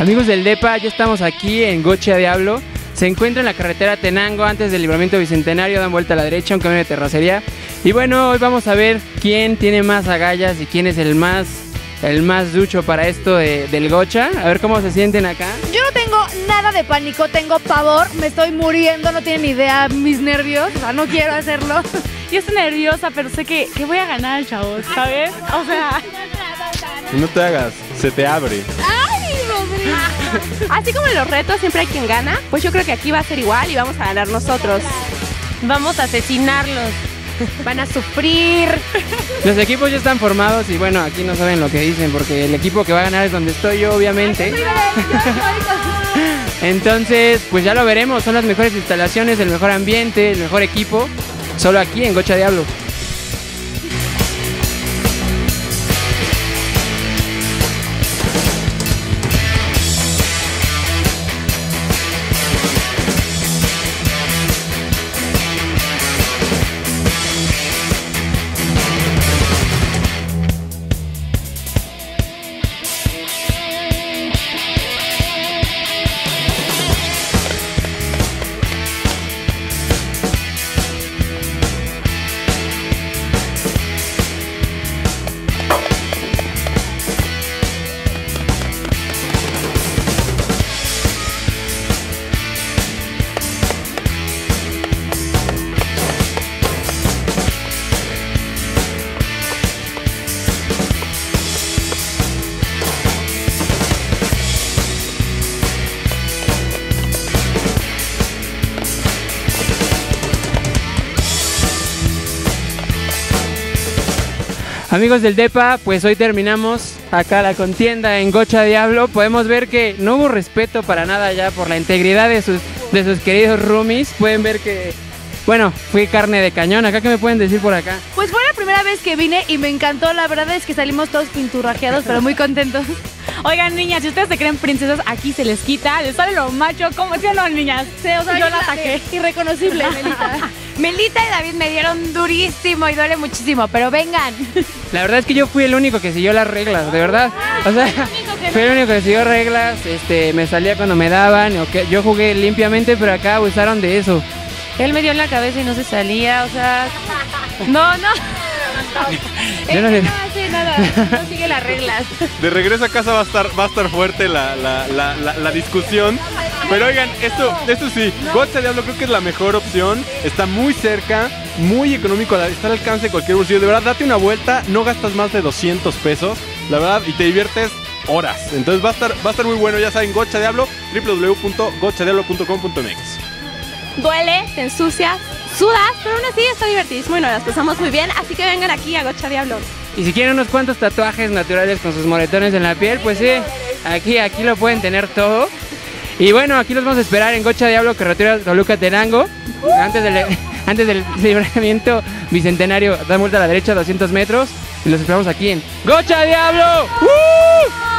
Amigos del DEPA, ya estamos aquí en Gotcha Diablo. Se encuentra en la carretera Tenango, antes del libramiento bicentenario, dan vuelta a la derecha, un camino de terracería. Y bueno, hoy vamos a ver quién tiene más agallas y quién es el más ducho para esto del Gotcha. A ver cómo se sienten acá. Yo no tengo nada de pánico, tengo pavor, me estoy muriendo, no tienen idea mis nervios, o sea, no quiero hacerlo. Yo estoy nerviosa, pero sé que voy a ganar, chavos, ¿sabes? O sea... No te hagas, se te abre. ¡Ay, Rodrigo! Así como en los retos siempre hay quien gana, pues yo creo que aquí va a ser igual y vamos a ganar nosotros. Vamos a asesinarlos. Van a sufrir. Los equipos ya están formados y bueno, aquí no saben lo que dicen porque el equipo que va a ganar es donde estoy yo, obviamente. Entonces, pues ya lo veremos. Son las mejores instalaciones, el mejor ambiente, el mejor equipo. Solo aquí en Gotcha Diablo. Amigos del DEPA, pues hoy terminamos acá la contienda en Gotcha Diablo. Podemos ver que no hubo respeto para nada ya por la integridad de sus queridos roomies. Pueden ver que, bueno, fui carne de cañón. ¿Acá qué me pueden decir por acá? Pues fue la primera vez que vine y me encantó. La verdad es que salimos todos pinturrajeados, pero muy contentos. Oigan, niñas, si ustedes se creen princesas, aquí se les quita, les sale lo macho. ¿Cómo sí o no, niñas? Sí, o sea, yo la saqué. Irreconocible, Melita. Melita y David me dieron durísimo y duele muchísimo, pero vengan. La verdad es que yo fui el único que siguió las reglas, de verdad. O sea, fui el único que siguió reglas, me salía cuando me daban, okay, yo jugué limpiamente, pero acá abusaron de eso. Él me dio en la cabeza y no se salía, o sea... No. Yo no hace nada, no sigue las reglas. De regreso a casa va a estar fuerte la discusión. Pero oigan, esto sí, Gotcha Diablo creo que es la mejor opción. Está muy cerca, muy económico, está al alcance de cualquier bolsillo. De verdad, date una vuelta, no gastas más de 200 pesos, la verdad, y te diviertes horas. Entonces va a estar muy bueno, ya saben, Gotcha Diablo, www.gochadiablo.com.mx. Duele, te ensucias, sudas, pero aún así está divertidísimo y nos las pasamos muy bien, así que vengan aquí a Gotcha Diablo. Y si quieren unos cuantos tatuajes naturales con sus moretones en la piel, pues sí, aquí lo pueden tener todo. Y bueno, aquí los vamos a esperar en Gotcha Diablo, carretera Toluca-Tenango, antes del libramiento bicentenario, dan vuelta a la derecha 200 metros y los esperamos aquí en Gotcha Diablo.